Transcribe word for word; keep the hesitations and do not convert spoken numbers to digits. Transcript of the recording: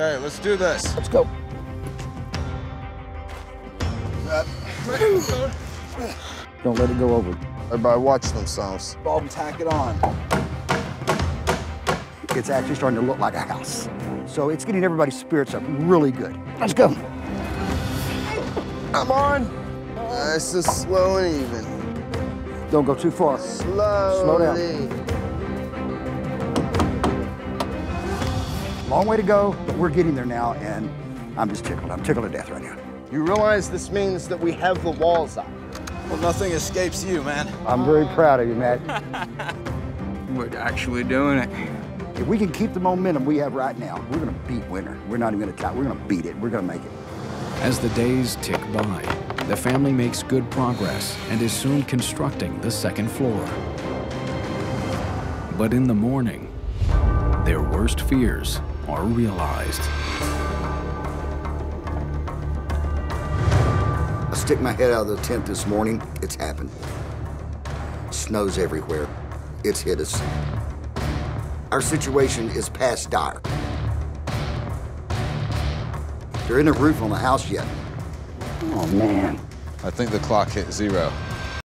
Okay, let's do this. Let's go. Don't let it go over. Everybody watch themselves. Bob, tack it on. It's actually starting to look like a house. So it's getting everybody's spirits up really good. Let's go. Come on. Nice and slow and even. Don't go too far. Slowly. Slow down. Long way to go, but we're getting there now, and I'm just tickled. I'm tickled to death right now. You realize this means that we have the walls up. Well, nothing escapes you, man. I'm very proud of you, Matt. We're actually doing it. If we can keep the momentum we have right now, we're going to beat winter. We're not even going to try. We're going to beat it. We're going to make it. As the days tick by, the family makes good progress and is soon constructing the second floor. But in the morning, their worst fears are realized. I stick my head out of the tent this morning. It's happened. Snow's everywhere. It's hit us. Our situation is past dire. There isn't a roof on the house yet. Oh, man. I think the clock hit zero.